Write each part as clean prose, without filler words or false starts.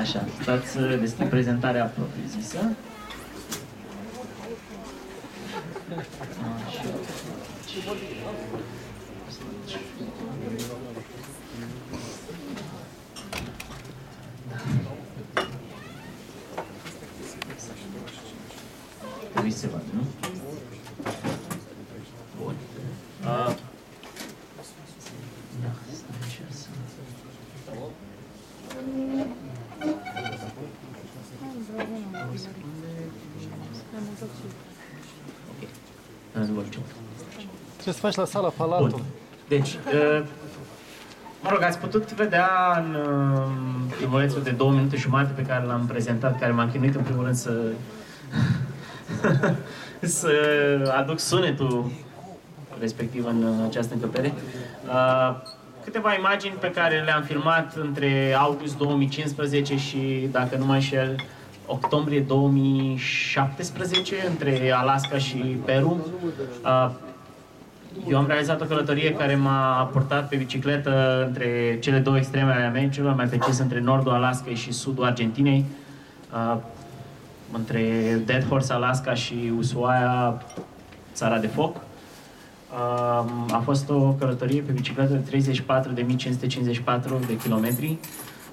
Așa, stați despre prezentarea propriu-zisă. Așa. Trebuie să se vadă, nu? Bun. Ce să faci la sala Palatul? Bun. Deci, mă rog, ați putut vedea în filmulețul de 2 minute și jumate pe care l-am prezentat, care m-am chinuit în primul rând să să aduc sunetul respectiv în această încăpere. Câteva imagini pe care le-am filmat între august 2015 și, dacă nu mă înșel, octombrie 2017, între Alaska și Peru. Eu am realizat o călătorie care m-a purtat pe bicicletă între cele două extreme ale Americilor, mai precis între nordul Alaska și sudul Argentinei, între Deadhorse, Alaska și Ushuaia, țara de foc. A fost o călătorie pe bicicletă de 34.554 de kilometri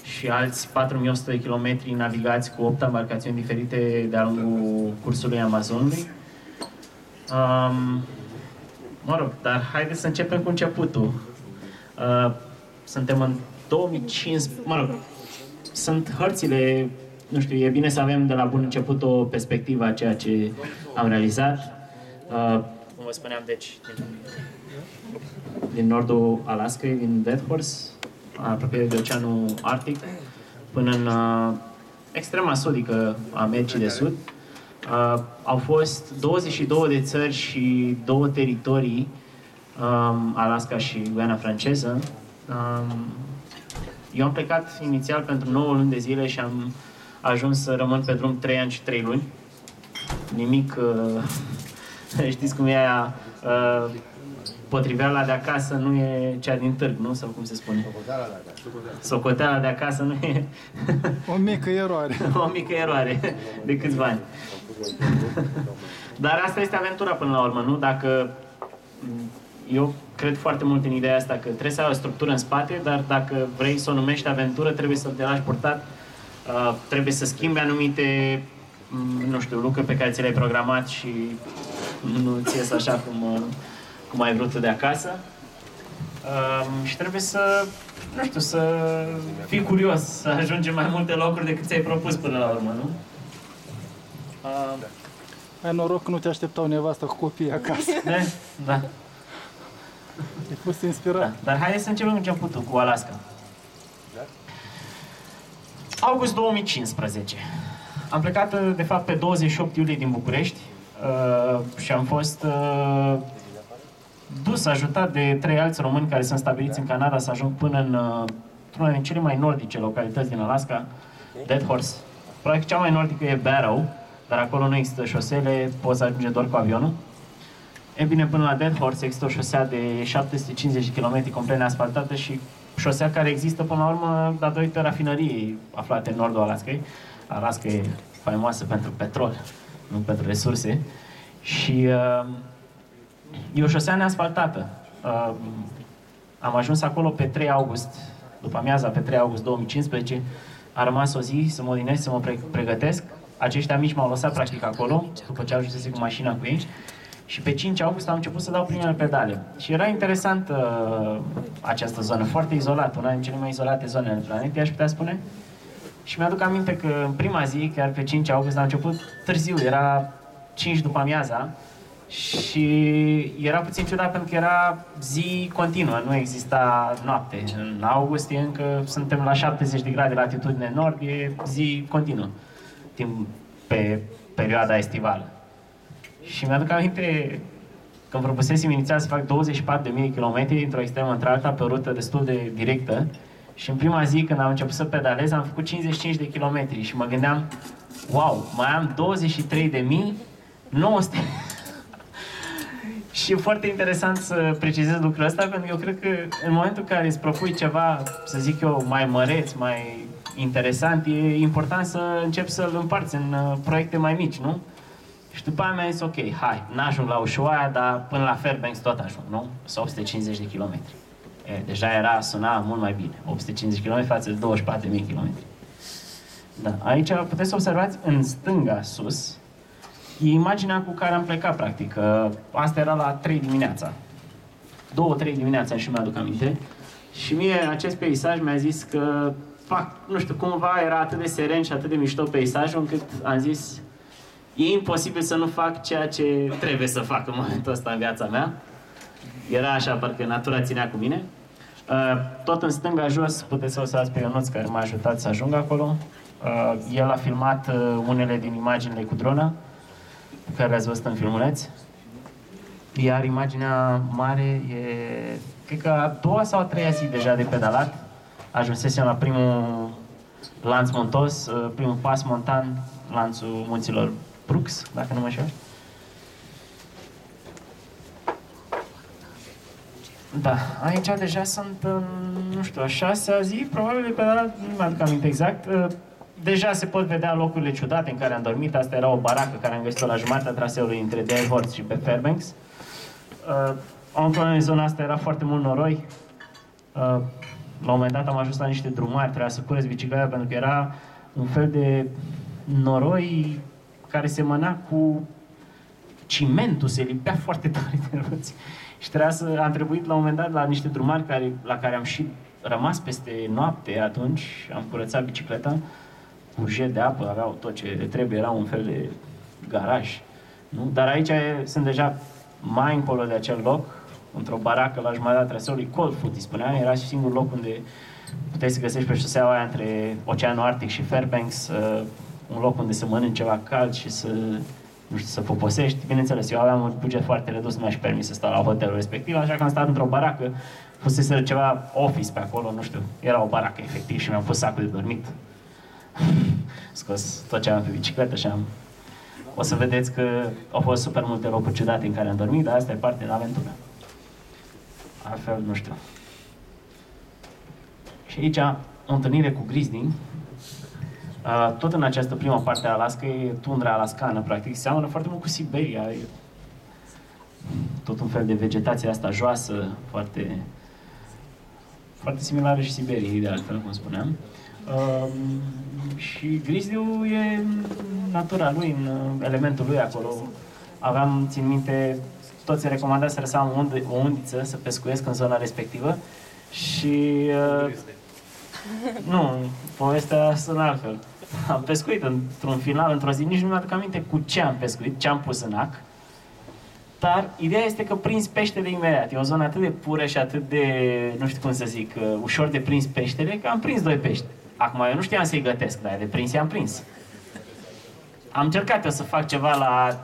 și alți 4.100 de kilometri navigați cu 8 embarcațiuni diferite de-a lungul cursului Amazonului. Mă rog, dar haideți să începem cu începutul. Suntem în 2015, mă rog, sunt hărțile, nu știu, e bine să avem de la bun început o perspectivă a ceea ce am realizat. Cum vă spuneam, deci, din nordul Alaska, din Deadhorse, aproape de Oceanul Arctic, până în extrema sudică a Americii de Sud. Au fost 22 de țări și 2 teritorii, Alaska și Guiana franceză. Eu am plecat inițial pentru 9 luni de zile și am ajuns să rămân pe drum 3 ani și 3 luni. Nimic, știți cum e aia, potriveala de acasă nu e cea din târg, nu? Sau cum se spune? Socoteala de acasă nu e... O mică eroare. O mică eroare de câțiva ani. Dar asta este aventura până la urmă, nu? Dacă... Eu cred foarte mult în ideea asta că trebuie să ai o structură în spate, dar dacă vrei să o numești aventură, trebuie să te lași purtat, trebuie să schimbi anumite, nu știu, lucruri pe care ți le-ai programat și nu ți ies așa cum ai vrut de acasă. Și trebuie să, nu știu, să fii curios, să ajungi mai multe locuri decât ți-ai propus până la urmă, nu? Ai noroc că nu te așteptau nevasta cu copiii acasă. Da. E fost inspirat. Da. Dar haideți să începem începutul cu Alaska. August 2015. Am plecat, de fapt, pe 28 iulie din București și am fost dus, ajutat de 3 alți români care sunt stabiliți în Canada să ajung până într-una din cele mai nordice localități din Alaska, Deadhorse. Practic cea mai nordică e Barrow, dar acolo nu există șosele, poți ajunge doar cu avionul. E bine, până la Deadhorse există o șosea de 750 km complet neasfaltată și șosea care există până la urmă datorită rafinăriei aflate în nordul Alaskei. Alaska e faimoasă pentru petrol, nu pentru resurse. Și e o șosea neasfaltată. Am ajuns acolo pe 3 august, după amiaza, pe 3 august 2015. A rămas o zi să mă odinesc, să mă pregătesc. Aceștia mici m-au lăsat practic acolo, după ce ajunsese cu mașina cu ei. Și pe 5 august am început să dau primele pedale. Și era interesantă această zonă, foarte izolată, una din cele mai izolate zone ale planetei, aș putea spune. Și mi-aduc aminte că în prima zi, chiar pe 5 august, am început târziu, era 5 după amiaza. Și era puțin ciudat pentru că era zi continuă, nu exista noapte. În august încă suntem la 70 de grade latitudine nord, e zi continuă, timp pe perioada estivală. Și mi-aduc aminte când propusesem inițial să fac 24.000 km dintr-o extremă într-alta pe o rută destul de directă. Și în prima zi când am început să pedalez am făcut 55 de km și mă gândeam, wow, mai am 23.900. Și e foarte interesant să precizez lucrul ăsta, pentru că eu cred că în momentul în care îți propui ceva, să zic eu, mai măreț, mai interesant, e important să începi să-l împarți în proiecte mai mici, nu? Și după aia mi-a zis, ok, hai, n-ajung la Ushuaia, dar până la Fairbanks tot ajung, nu? Sunt 850 de kilometri. Deja suna mult mai bine. 850 km față de 24.000 km. Da. Aici puteți să observați în stânga sus e imaginea cu care am plecat, practic. Asta era la 3 dimineața. 2-3 dimineața și mi-aduc aminte. Și mie acest peisaj mi-a zis că, nu știu, cumva era atât de seren și atât de mișto peisajul, încât am zis e imposibil să nu fac ceea ce trebuie să fac în momentul ăsta în viața mea. Era așa, parcă natura ținea cu mine. Tot în stânga jos puteți să observați pe Ionuț, care m-a ajutat să ajung acolo. El a filmat unele din imaginile cu drona, pe care le-ați văzut în filmuleț. Iar imaginea mare e, cred că a doua sau a treia zi deja de pedalat. Ajunsesem la primul lanț montos, primul pas montan, lanțul munților Brooks, dacă nu mă știu. Da, aici deja sunt, nu știu, a 6-a zi, probabil, pe data, nu mi-aduc aminte exact. Deja se pot vedea locurile ciudate în care am dormit. Asta era o baracă care am găsit-o la jumatea traseului între Deadhorse și pe Fairbanks. În zona asta era foarte mult noroi. La un moment dat am ajuns la niște drumari, trebuia să curăț bicicleta pentru că era un fel de noroi care semăna cu cimentul, se lipea foarte tare de roți. Și am trebuit la un moment dat la niște drumari la care am și rămas peste noapte atunci, am curățat bicicleta, un jet de apă, aveau tot ce le trebuie, era un fel de garaj. Nu? Dar aici sunt deja mai încolo de acel loc, într-o baracă la jumătatea traseului, cold food, îi spunea, era singur loc unde puteai să găsești pe șoseaua aia între Oceanul Arctic și Fairbanks, un loc unde să mănânci ceva cald și să... nu știu, să poposești. Bineînțeles, eu aveam un buget foarte redus, nu mi-aș permis să stau la hotelul respectiv, așa că am stat într-o baracă, fusese ceva office pe acolo, nu știu, era o baracă efectiv și mi-am pus sacul de dormit. Scos tot ce aveam pe bicicletă și am... O să vedeți că au fost super multe locuri ciudate în care am dormit, dar asta e parte din aventură. Altfel, nu știu. Și aici, o întâlnire cu Grizzly. Tot în această prima parte a Alaska, e tundra alascană, practic, seamănă foarte mult cu Siberia. E tot un fel de vegetație asta joasă, foarte, foarte similară și Siberiei, de altfel, cum spuneam. Și Grizzly-ul e natura lui, în elementul lui acolo. Aveam, țin minte, toți se recomanda să răsam o undiță, să pescuiesc în zona respectivă și... Nu, povestea sunt altfel. Am pescuit într-un final, într-o zi, nici nu mi-aduc aminte cu ce am pescuit, ce am pus în ac. Dar ideea este că prins peștele imediat. E o zonă atât de pură și atât de, nu știu cum să zic, ușor de prins peștele, că am prins 2 pești. Acum eu nu știam să-i gătesc, dar de prins i-am prins. Am încercat eu să fac ceva la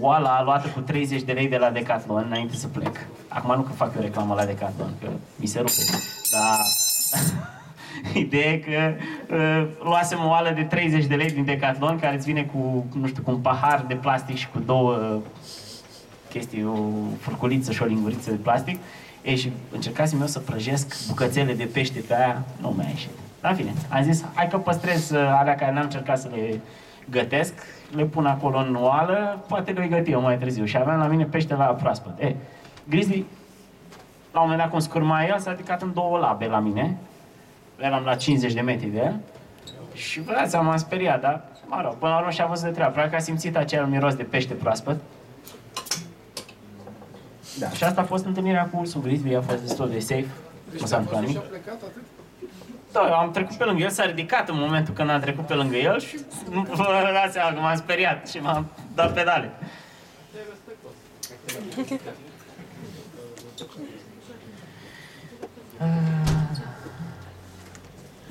oala luată cu 30 de lei de la Decathlon înainte să plec. Acum nu că fac eu reclamă la Decathlon, că mi se rupe. Dar... Ideea e că luasem o oală de 30 de lei din Decathlon, care îți vine cu, nu știu, cu un pahar de plastic și cu 2 chestii, o furculiță și o linguriță de plastic. Ei, și încercasem eu să prăjesc bucățele de pește pe aia, nu mi-a ieșit. Dar bine, am zis, hai că păstrez alea care n-am încercat să le gătesc, le pun acolo în oală, poate le găti eu mai târziu. Și aveam la mine pește la proaspăt. Grizzly, la un moment dat cum scurma el, s-a ridicat în 2 labe la mine. Eram la 50 de metri de el și vă dați seama, m-am speriat, dar mă rog, până la urmă și-a văzut de treabă. Probabil că a simțit acel miros de pește proaspăt. Da. Și asta a fost întâlnirea cu ursul Grizzly, a fost destul de safe. Deci nu s-a întâmplat nimic. Da, eu am trecut pe lângă el, s-a ridicat în momentul când am trecut pe lângă el și vă dați seama că m-am speriat și m-am dat pedale.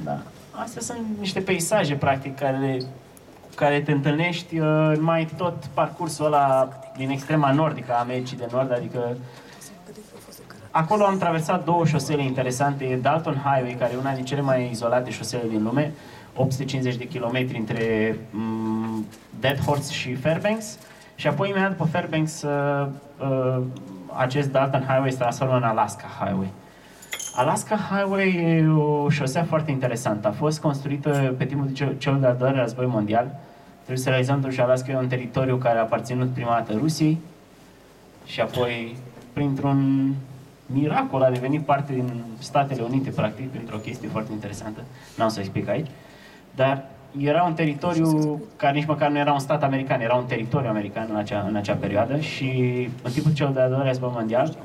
Da. Astea sunt niște peisaje, practic, cu care te întâlnești mai tot parcursul ăla din extrema nordică a Americii de Nord, adică acolo am traversat 2 șosele interesante, Dalton Highway, care e una din cele mai izolate șosele din lume, 850 de kilometri între Deadhorse și Fairbanks, Și apoi imediat după Fairbanks acest Dalton Highway se transformă în Alaska Highway. Alaska Highway e o șosea foarte interesantă. A fost construită pe timpul celui de-al doilea război mondial. Trebuie să realizăm că Alaska e un teritoriu care a aparținut prima dată Rusiei și apoi, printr-un miracol, a devenit parte din Statele Unite, practic, printr-o chestie foarte interesantă. N-am să o explic aici. Dar era un teritoriu care nici măcar nu era un stat american, era un teritoriu american în acea perioadă și în timpul celui de-al doilea război mondial,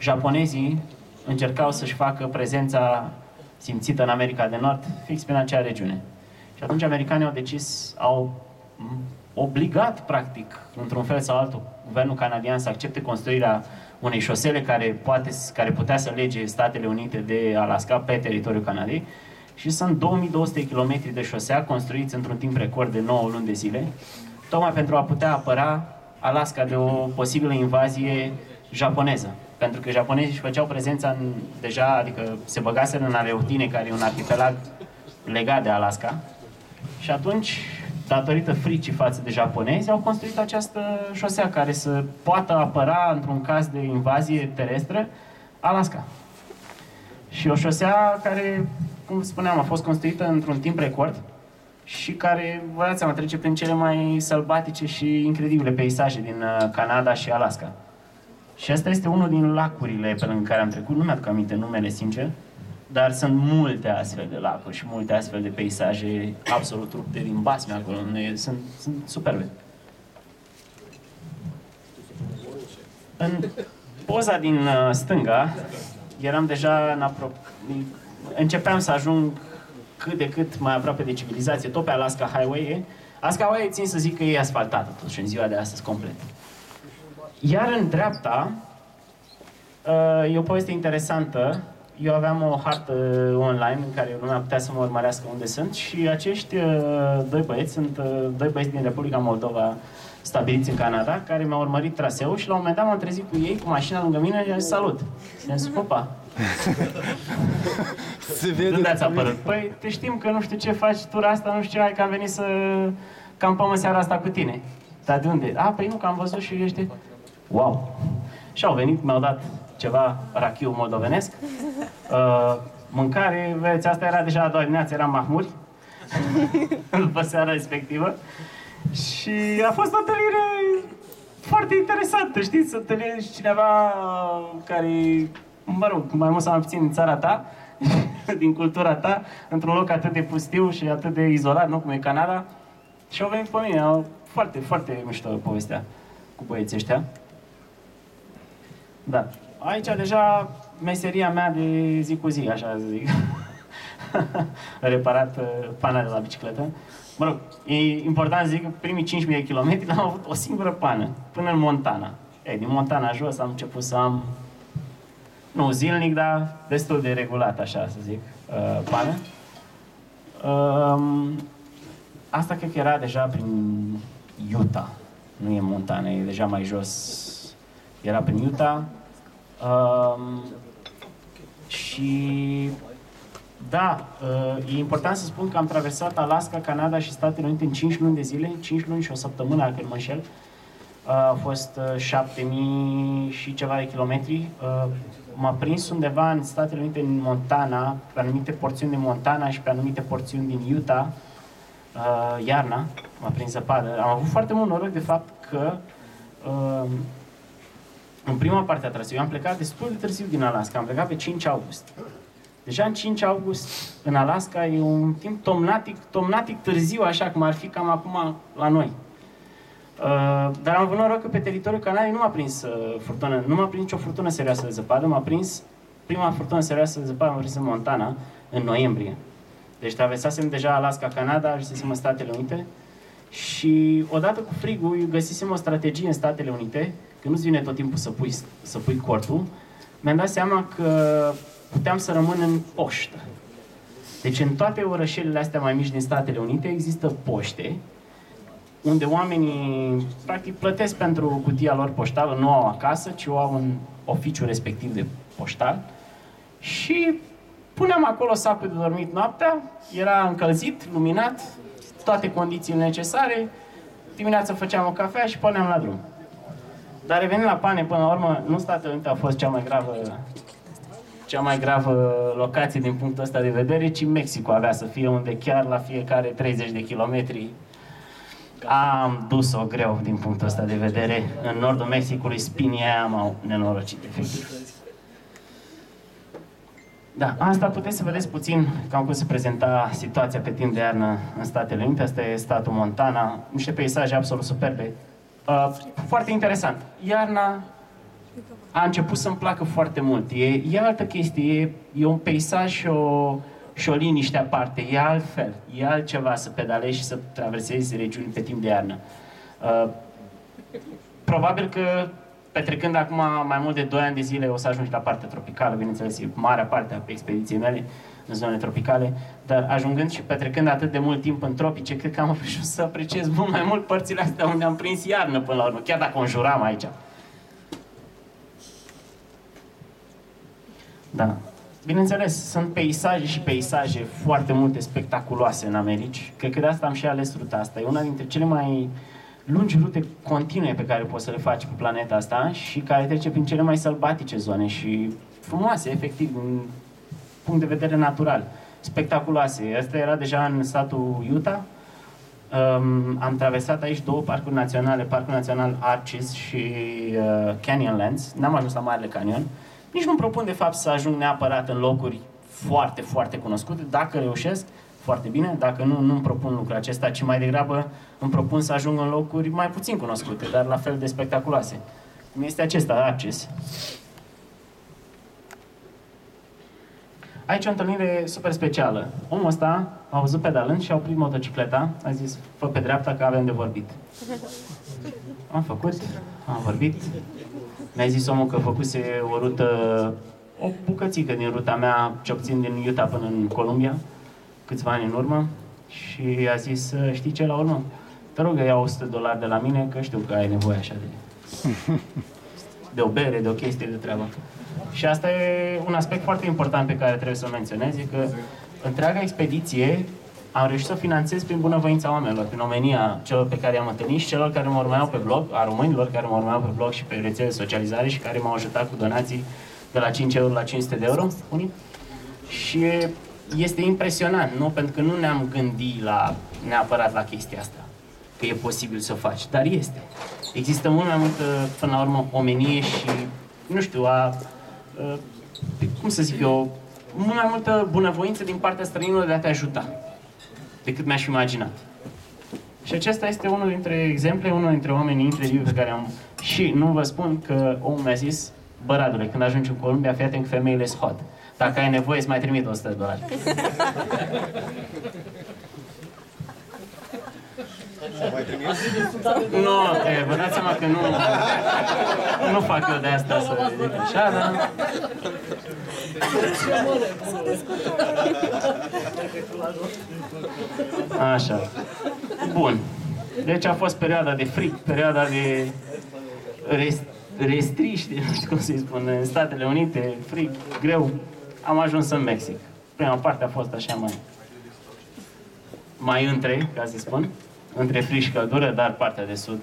japonezii încercau să-și facă prezența simțită în America de Nord, fix prin acea regiune. Și atunci americanii au decis, au obligat, practic, într-un fel sau altul, guvernul canadian să accepte construirea unei șosele care putea să lege Statele Unite de Alaska pe teritoriul Canadei. Și sunt 2200 km de șosea construiți într-un timp record de 9 luni de zile, tocmai pentru a putea apăra Alaska de o posibilă invazie japoneză. Pentru că japonezii își făceau prezența deja, adică se băgaseră în Aleutine, care e un arhipelag legat de Alaska. Și atunci, datorită fricii față de japonezi, au construit această șosea care să poată apăra, într-un caz de invazie terestră, Alaska. Și o șosea care, cum spuneam, a fost construită într-un timp record și care, vă dați seama, trece prin cele mai sălbatice și incredibile peisaje din Canada și Alaska. Și asta este unul din lacurile pe lângă care am trecut, nu mi-aduc aminte numele, sincer, dar sunt multe astfel de lacuri și multe astfel de peisaje absolut rupte din basme acolo, sunt superbe. În poza din stânga, eram deja începeam să ajung cât de cât mai aproape de civilizație, tot pe Alaska Highway. Alaska Highway, țin să zic că e asfaltată totuși în ziua de astăzi complet. Iar în dreapta, e o poveste interesantă. Eu aveam o hartă online în care lumea putea să mă urmărească unde sunt și acești doi băieți sunt doi băieți din Republica Moldova stabiliți în Canada, care mi-au urmărit traseul și la un moment dat m-am trezit cu ei, cu mașina lângă mine și am zis salut. Ne-am zis, opa. Unde ați apărut? Păi, te știm că nu știu ce faci tura asta, nu știu ce, hai că am venit să campăm în seara asta cu tine. Dar de unde? A, păi nu, că am văzut și ești... Wow! Și au venit, mi-au dat ceva rachiu moldovenesc, mâncare, vedeți, asta era deja a doua dimineață, eram mahmuri, după seara respectivă. Și a fost o întâlnire foarte interesantă, știți, întâlnești cineva care, mă rog, mai mult sau mai puțin în țara ta, din cultura ta, într-un loc atât de pustiu și atât de izolat, nu cum e Canada, și au venit pe mine, foarte, foarte mișto povestea cu băieții ăștia. Da. Aici deja meseria mea de zi cu zi, așa să zic. Reparat pana de la bicicletă. Mă rog, e important să zic că primii 5.000 de kilometri am avut o singură pană, până în Montana. Din Montana jos am început să am, nu zilnic, dar destul de regulat, așa să zic, pană. Asta cred că era deja prin Utah. Nu e Montana, e deja mai jos. Era prin Utah. Și da, e important să spun că am traversat Alaska, Canada și Statele Unite în 5 luni de zile, 5 luni și o săptămână, dacă nu mă înșel. Au fost 7000 și ceva de kilometri. M-a prins undeva în Statele Unite, în Montana, pe anumite porțiuni din Montana și pe anumite porțiuni din Utah, iarna, m-a prins zăpadă. Am avut foarte mult noroc de fapt că în prima parte a traseului, eu am plecat destul de târziu din Alaska, am plecat pe 5 august. Deja în 5 august, în Alaska, e un timp tomnatic târziu, așa cum ar fi cam acum la noi. Dar am avut noroc că pe teritoriul Canadei nu m-a prins furtună, nu m-a prins nicio furtună serioasă de zăpadă, m-a prins prima furtună serioasă de zăpadă, m-a prins în Montana, în noiembrie. Deci traversasem deja Alaska, Canada, ajunsesem în Statele Unite și odată cu frigul, eu găsisem o strategie în Statele Unite, că nu-ți vine tot timpul să pui cortul, mi-am dat seama că puteam să rămân în poștă. Deci în toate orășelile astea mai mici din Statele Unite există poște, unde oamenii practic plătesc pentru cutia lor poștală, nu au acasă, ci au un oficiu respectiv de poștal și puneam acolo sacul de dormit noaptea, era încălzit, luminat, toate condițiile necesare, Dimineața făceam o cafea și porneam la drum. Dar revenind la Pane, până la urmă, nu Statele Unite a fost cea mai gravă locație din punctul ăsta de vedere, ci Mexicul avea să fie, unde chiar la fiecare 30 de kilometri am dus-o greu din punctul ăsta de vedere. În nordul Mexicului, spinii aia m-au nenorocit, efectiv. Da, asta puteți să vedeți puțin cam cum se prezenta situația pe timp de iarnă în Statele Unite. Asta e statul Montana, niște peisaje absolut superbe. Foarte interesant. Iarna a început să-mi placă foarte mult. E altă chestie, e un peisaj și o liniște aparte. E altfel, e altceva să pedalezi și să traversezi regiuni pe timp de iarnă. Probabil că petrecând acum mai mult de 2 ani de zile o să ajungi la partea tropicală, bineînțeles, e marea parte a expediției mele în zone tropicale, dar ajungând și petrecând atât de mult timp în tropice, cred că am ajuns să apreciez mult mai mult părțile astea unde am prins iarnă până la urmă, chiar dacă înjuram aici. Da. Bineînțeles, sunt peisaje și peisaje foarte multe spectaculoase în Americi. Cred că de asta am și ales ruta asta. E una dintre cele mai lungi rute continue pe care poți să le faci pe planeta asta și care trece prin cele mai sălbatice zone și frumoase, efectiv, din punct de vedere natural. Spectaculoase. Asta era deja în statul Utah. Am traversat aici 2 parcuri naționale, Parcul Național Arches și Canyonlands. N-am ajuns la Marele Canyon. Nici nu-mi propun, de fapt, să ajung neapărat în locuri foarte, foarte cunoscute. Dacă reușesc, foarte bine. Dacă nu, nu-mi propun lucrul acesta, ci mai degrabă îmi propun să ajung în locuri mai puțin cunoscute, dar la fel de spectaculoase. Cum este acesta, Arches. Aici o întâlnire super specială. Omul ăsta a auzit pedalând și a oprit motocicleta. A zis, fă pe dreapta că avem de vorbit. Am făcut, am vorbit. Mi-a zis omul că făcuse o rută, o bucățică din ruta mea, ce obțin din Utah până în Columbia, câțiva ani în urmă, și a zis, știi ce, la urmă? Te rog, ia $100 de la mine, că știu că ai nevoie așa de o bere, de o chestie, de treabă. Și asta e un aspect foarte important pe care trebuie să-l menționez, e că întreaga expediție am reușit să o finanțez prin bunăvoința oamenilor, prin omenia celor pe care i-am întâlnit și celor care mă urmeau pe blog, a românilor care mă urmeau pe blog și pe rețele de socializare și care m-au ajutat cu donații de la €5 la €500, unii. Și este impresionant, nu? Pentru că nu ne-am gândit la, neapărat la chestia asta, că e posibil să o faci, dar este. Există mult mai multă, până la urmă, omenie și, nu știu, cum să zic eu, mult mai multă bunăvoință din partea străinilor de a te ajuta decât mi-aș imaginat. Și acesta este unul dintre exemple, unul dintre oamenii incredibili pe care am... Și nu vă spun că omul mi-a zis, bă, Radule, când ajungi în Columbia, fii atent că femeile sunt hot. Dacă ai nevoie, îți mai trimit $100. Nu, vă dați seama că nu fac eu de asta să zic așa, da? Așa. Bun. Deci a fost perioada de fric, perioada de restriște, nu știu cum să-i spun, în Statele Unite, fric, greu. Am ajuns în Mexic. Prima parte a fost așa mai între, ca să spun, între fric și căldură, dar partea de sud,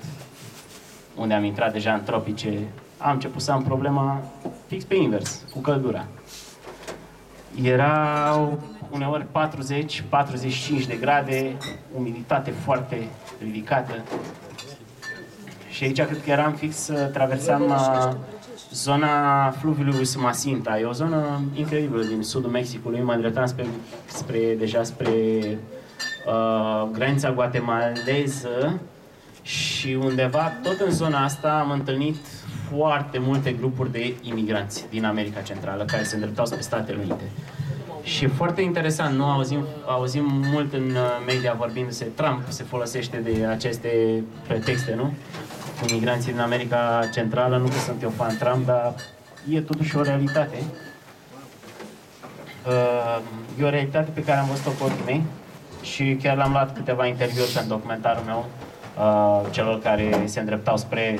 unde am intrat deja în tropice, am început să am problema fix pe invers, cu căldura. Erau uneori 40-45 de grade, umiditate foarte ridicată. Și aici cred că eram fix, traversam zona fluviului Usumacinta. E o zonă incredibilă din sudul Mexicului, mă îndreptam spre granița guatemaleză și undeva, tot în zona asta, am întâlnit foarte multe grupuri de imigranți din America Centrală care se îndreptau spre Statele Unite. Și foarte interesant, nu auzim mult în media vorbindu-se, Trump se folosește de aceste pretexte, nu? Imigranții din America Centrală, nu că sunt eu fan Trump, dar e totuși o realitate. E o realitate pe care am văzut-o cu ochii mei și chiar l-am luat câteva interviuri în documentarul meu, celor care se îndreptau spre...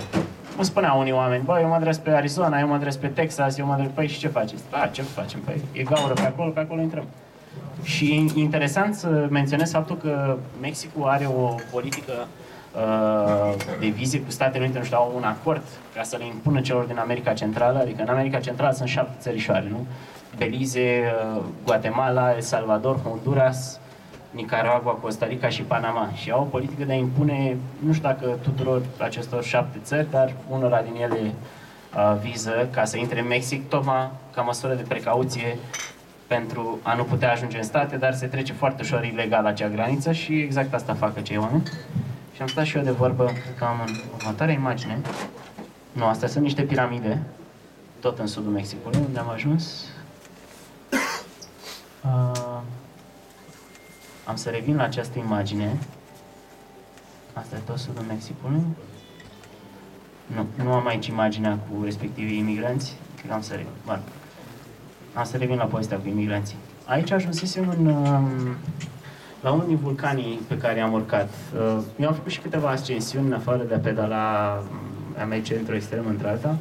Îmi spuneau unii oameni, bă, eu mă îndrept spre Arizona, eu mă îndrept spre Texas, eu mă îndrept... Păi și ce faceți? Da, ce facem? Păi e gaură pe acolo intrăm. Și interesant să menționez faptul că Mexicul are o politică de vize cu Statele Unite, nu știu, au un acord ca să le impună celor din America Centrală, adică în America Centrală sunt 7 țărișoare, nu? Belize, Guatemala, El Salvador, Honduras, Nicaragua, Costa Rica și Panama. Și au o politică de a impune, nu știu dacă tuturor acestor 7 țări, dar unora din ele viză ca să intre în Mexic, tocmai ca măsură de precauție pentru a nu putea ajunge în state, dar se trece foarte ușor ilegal acea graniță și exact asta fac cei oameni. Și am stat și eu de vorbă, cred că am în următoarea imagine. Nu, astea sunt niște piramide, tot în sudul Mexicului, unde am ajuns. Am să revin la această imagine. Asta e tot sudul Mexicului. Nu am aici imaginea cu respectivii imigranți. Cred am să revin. Bun. Am să revin la povestea cu imigranții. Aici ajunsesem la unul din vulcanii pe care am urcat. Mi-am făcut și câteva ascensiuni, în afară de a pedala, a merge într-o extremă într-alta.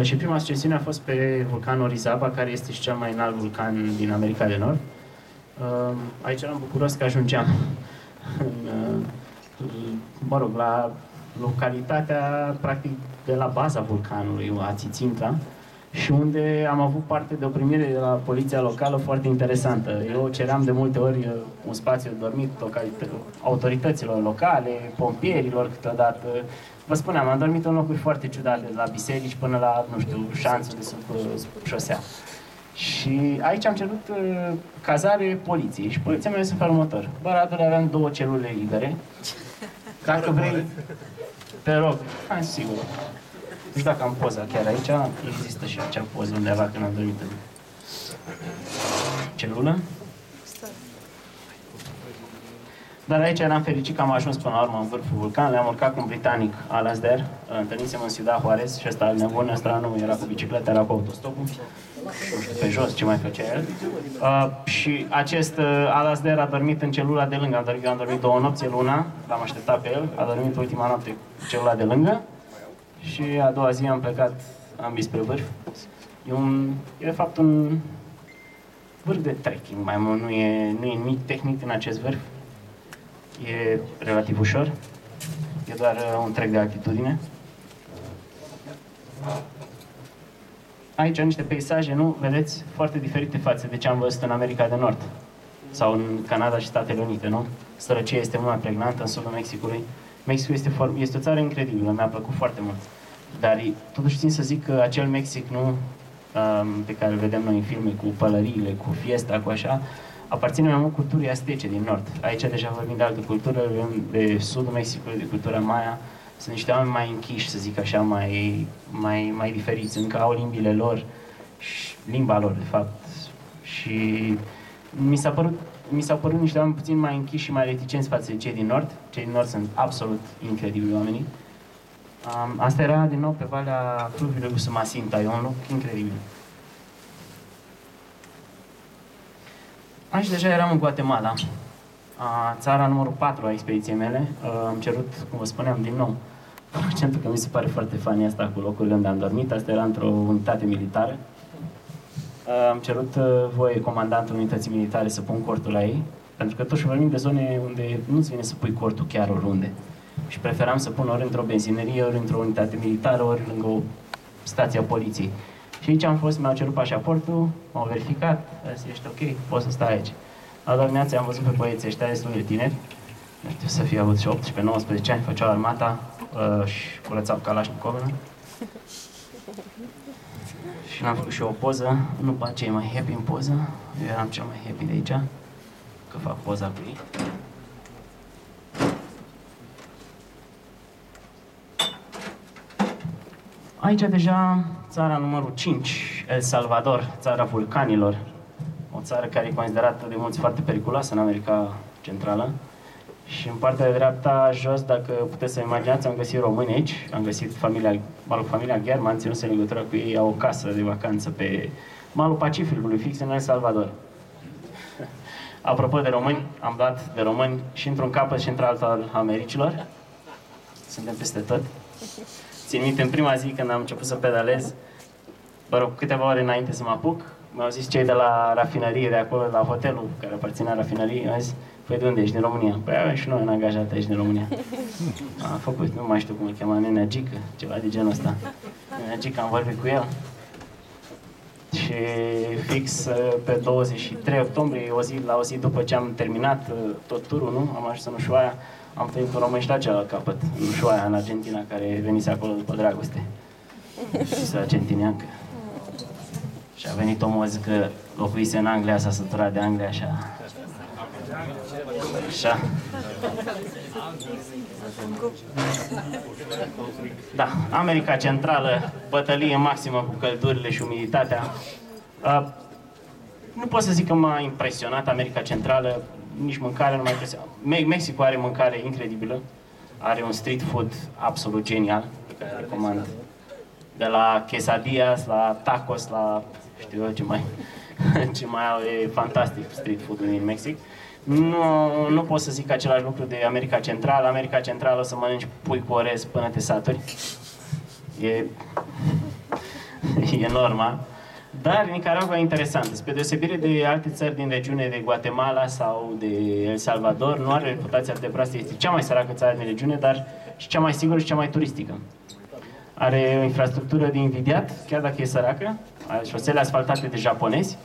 Și prima ascensiune a fost pe vulcanul Orizaba, care este și cel mai înalt vulcan din America de Nord. Aici eram bucuros că ajungeam la localitatea, practic, de la baza vulcanului, Atzitzintla, și unde am avut parte de o primire de la poliția locală foarte interesantă. Eu ceream de multe ori un spațiu de dormit autorităților locale, pompierilor câteodată. Vă spuneam, am dormit în locuri foarte ciudate, de la biserici până la, nu știu, șanțuri de sub șosea. Și aici am cerut cazare poliției și poliția mi-a zis în felul următor: bă, Radule, aveam 2 celule libere, dacă vrei, te rog. Am sigur. Nu știu dacă am poza chiar aici, există și acea poză undeva când am dormit în celulă. Dar aici eram fericit că am ajuns până la urmă în vârful vulcanului, am urcat cu un britanic, Alasdair, întâlnisem în Ciudad Juarez și ăsta al nebun, ăsta nu era cu bicicleta, era cu autostopul, pe jos, ce mai făcea el. Și acest Alasdair a dormit în celula de lângă, eu am dormit 2 nopți, el una, l-am așteptat pe el, a dormit ultima noapte cu celula de lângă și a doua zi am plecat ambii spre vârf. E de fapt un vârf de trekking, mai mult nu e nimic tehnic în acest vârf. E relativ ușor, e doar un trec de altitudine. Aici au niște peisaje, nu? Vedeți? Foarte diferite față de ce am văzut în America de Nord sau în Canada și Statele Unite, nu? Sărăcia este mult mai pregnantă în sudul Mexicului. Mexicul este o țară incredibilă, mi-a plăcut foarte mult. Dar totuși țin să zic că acel Mexic, nu? Pe care îl vedem noi în filme, cu pălăriile, cu fiesta, cu așa, aparține mai mult culturii aztece din nord. Aici deja vorbim de altă cultură, de sudul Mexicului, de cultura maya. Sunt niște oameni mai închiși, să zic așa, mai diferiți. Încă au limbile lor, și limba lor, de fapt. Și mi s-a părut niște oameni puțin mai închiși și mai reticenți față de cei din nord. Cei din nord sunt absolut incredibili oamenii. Asta era, din nou, pe valea fluviului Usumacinta. E un loc incredibil. Aici deja eram în Guatemala, țara numărul 4 a expediției mele. Am cerut, cum vă spuneam, din nou, accentul, că mi se pare foarte funny asta cu locurile unde am dormit. Asta era într-o unitate militară. Am cerut voie comandantul unității militare să pun cortul la ei, pentru că totuși vorbim de zone unde nu-ți vine să pui cortul chiar oriunde. Și preferam să pun ori într-o benzinerie, ori într-o unitate militară, ori lângă o stație a poliției. Și aici am fost, mi-au cerut pașaportul, m-au verificat, ești ok, poți să stai aici. La doua dimineață am văzut pe băieții ăștia destul de tineri, nu știu să fie avut și 18-19 ani, făceau armata și curățau calașnicovină. Și n-am făcut și eu o poză, nu par cei mai happy în poză, eu eram cel mai happy de aici, că fac poza cu ei. Aici deja țara numărul 5, El Salvador, țara vulcanilor. O țară care e considerată de mulți foarte periculoasă în America Centrală. Și în partea de dreapta, jos, dacă puteți să imaginați, am găsit români aici. Am găsit familia Gherman, ținuse legătura cu ei, au o casă de vacanță pe malul Pacificului, fix în El Salvador. Apropo de români, am dat de români și într-un capăt și într-altul al Americilor. Suntem peste tot. Țin minte, în prima zi, când am început să pedalez, cu câteva ore înainte să mă apuc, mi-au zis cei de la rafinărie, de acolo, de la hotelul care aparținea rafinărie, mi-au zis, păi de unde ești? Din România. Păi avem și noi un angajat aici din România. Am făcut, nu mai știu cum îl chema, nenea Gică, ceva de genul ăsta. Nenea Gică, am vorbit cu el. Și fix pe 23 octombrie, o zi, la o zi după ce am terminat tot turul, nu? Am ajuns în Ushuaia, am venit în România și la celălalt capăt, în Ushuaia, în Argentina, care venise acolo după dragoste. Și s-a argentiniancă. Și a venit omul, zic că locuise în Anglia, s-a săturat de Anglia și așa. Da, America Centrală, bătălie maximă cu căldurile și umiditatea. Nu pot să zic că m-a impresionat America Centrală, nici mâncarea nu m-a impresionat. Mexicul are mâncare incredibilă, are un street food absolut genial, pe care recomand. De la quesadillas, la tacos, la știu eu ce mai au, e fantastic street food-ul din Mexic. Nu pot să zic același lucru de America Centrală. America Centrală o să mănânci pui cu orez până te saturi. E normal. Dar Nicaragua e interesant. Spre deosebire de alte țări din regiune, de Guatemala sau de El Salvador, nu are reputația de proastă. Este cea mai săracă țară din regiune, dar și cea mai sigură și cea mai turistică. Are o infrastructură de invidiat, chiar dacă e săracă. Are șosele asfaltate de japonezi.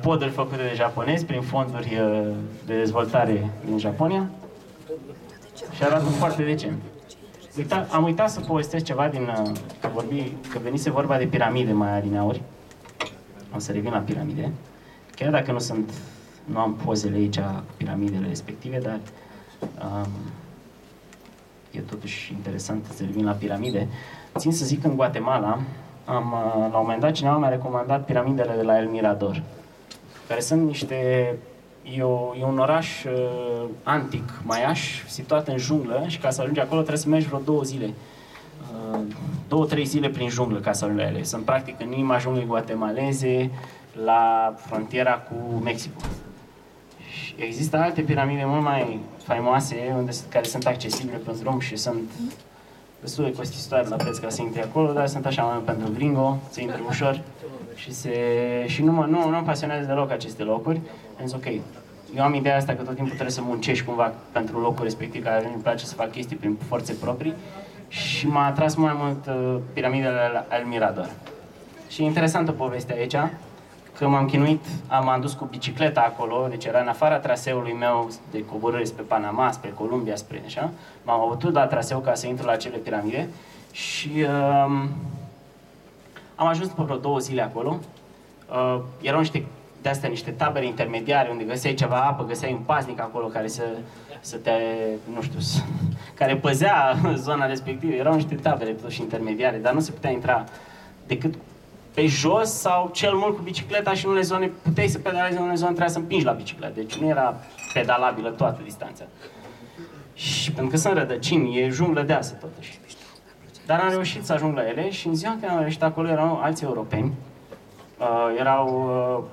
Poduri făcute de japonezi prin fonduri de dezvoltare din Japonia și arată foarte decent. Am uitat să povestesc ceva că venise vorba de piramide mai adineauri. O să revin la piramide. Chiar dacă nu am pozele aici cu piramidele respective, dar e totuși interesant să revin la piramide. Țin să zic că în Guatemala la un moment dat cineva mi-a recomandat piramidele de la El Mirador, care sunt e un oraș antic, maiaș, situat în junglă și ca să ajungi acolo trebuie să mergi vreo 2-3 zile prin junglă ca să ajungi la ele. Sunt practic în inima junglei guatemaleze, la frontiera cu Mexicul. Și există alte piramide mult mai faimoase, care sunt accesibile pe drum și sunt destul de costisitoare la preț ca să intri acolo, dar sunt așa mai pentru gringo, se intri ușor și nu mă pasionează deloc aceste locuri. Am zis, ok, eu am ideea asta că tot timpul trebuie să muncești cumva pentru locul respectiv, care îmi place să fac chestii prin forțe proprii și m-a atras mai mult piramidele la El Mirador. Și e interesantă povestea aici, că m-am chinuit, m-am dus cu bicicleta acolo, deci era în afara traseului meu de coborâre spre Panama, spre Columbia, spre așa. M-am avutut la traseu ca să intru la acele piramide și am ajuns pe vreo 2 zile acolo. Erau niște tabere intermediare unde găseai ceva apă, găseai un paznic acolo care care păzea zona respectivă. Erau niște tabere totuși intermediare, dar nu se putea intra decât pe jos sau cel mult cu bicicleta și în unele zone puteai să pedalezi, în unele zone trebuia să împingi la bicicletă. Deci nu era pedalabilă toată distanța. Și pentru că sunt rădăcini, e junglă deasă totuși. Dar am reușit să ajung la ele și în ziua când am reușit acolo erau alți europeni. Erau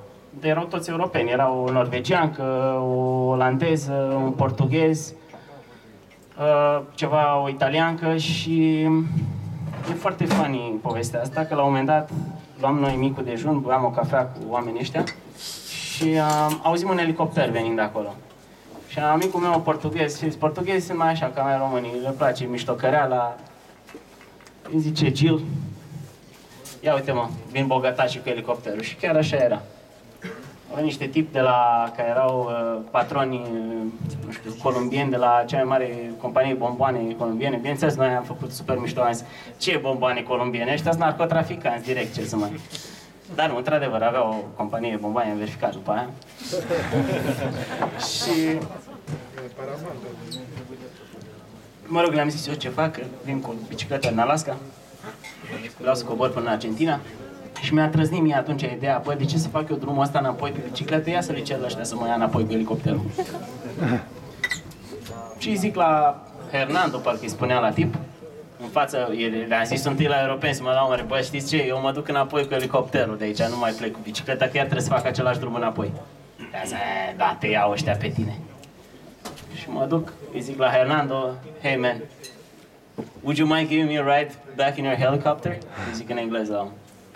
toți europeni. Era o norvegiancă, o olandeză, un portughez, o italiancă și e foarte funny povestea asta, că la un moment dat luam noi micul dejun, beam o cafea cu oamenii ăștia și auzim un elicopter venind de acolo. Și amicul meu portughez, și portughezii sunt mai așa ca mai românii, le place miștocăreala, îmi zice Gil, ia uite mă, vin Bogotá și cu elicopterul. Și chiar așa era. Au niște tipi care erau patroni, columbieni de la cea mai mare companie bomboane columbiene. Bineînțeles, noi am făcut super mișto, am zis, ce bomboane columbiene? Ăștia sunt narcotraficanți direct, ce să mai... Dar nu, într-adevăr, avea o companie bomboane, am verificat după aia. Și... Mă rog, le-am zis eu ce fac, că vin cu bicicleta în Alaska, vreau să cobor până în Argentina. Și mi-a trăznit mie atunci ideea, băi, de ce să fac eu drumul ăsta înapoi pe bicicletă? Ia să le cer la ăștia să mă ia înapoi cu elicopterul. Și zic la Hernando, parcă îi spunea la tip, în față, le-am zis întâi la europeni să mă dau, băi, știți ce, eu mă duc înapoi cu elicopterul de aici, nu mai plec cu bicicleta, că iar trebuie să fac același drum înapoi. Le-am zis, da, te iau ăștia pe tine. Și mă duc, îi zic la Hernando, hey man, would you mind giving me a ride back in your helicopter? Îi zic în engleză,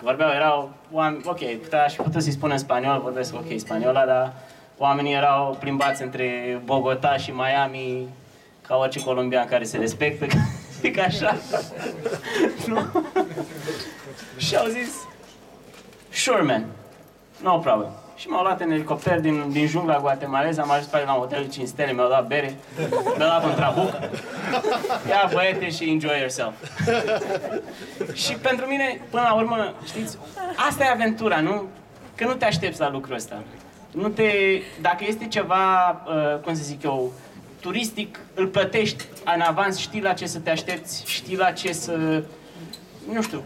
vorbeau, erau oameni, ok, aș putea să-i spun în spaniol, vorbesc ok spaniola, dar oamenii erau plimbați între Bogotá și Miami, ca orice colombian care se respectă, zic așa. Nu? Și au zis, sure man, no problem. Și m-au luat în elicopter din jungla guatemaleză, am ajuns pe la un hotel 5 stele, mi-au dat bere, mi-au dat un trabuc. Ia băiete și enjoy yourself. Și pentru mine, până la urmă, știți, asta e aventura, nu? Că nu te aștepți la lucrul ăsta. Nu te... Dacă este ceva, cum să zic eu, turistic, îl plătești în avans, știi la ce să te aștepți, știi la ce să... Nu știu.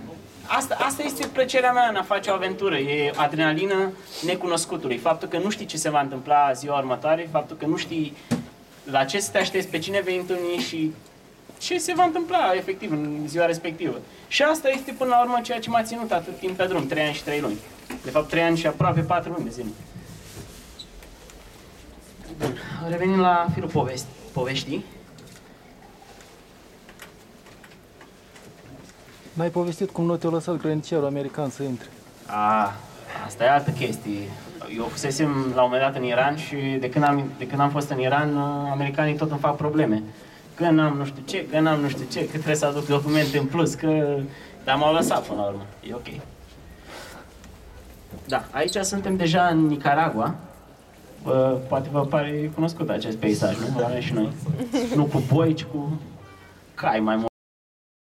Asta este plăcerea mea în a face o aventură, e adrenalina necunoscutului. Faptul că nu știi ce se va întâmpla ziua următoare, faptul că nu știi la ce să te aștepți, pe cine vei întâlni și ce se va întâmpla efectiv în ziua respectivă. Și asta este până la urmă ceea ce m-a ținut atât timp pe drum, 3 ani și 3 luni. De fapt 3 ani și aproape 4 luni de zile. Bun, revenim la firul poveștii. N-ai povestit cum nu te-a lăsat grănicierul american să intre. Asta e altă chestie. Eu fusesem la un moment dat în Iran și de când am fost în Iran, americanii tot îmi fac probleme. Că n-am nu știu ce, că n-am nu știu ce, că trebuie să aduc documente în plus, că... Dar m-au lăsat până la urmă. E ok. Da, aici suntem deja în Nicaragua. Poate vă pare cunoscut acest peisaj, nu? Vă avem și noi. Nu cu boi, ci cu cai mai mult.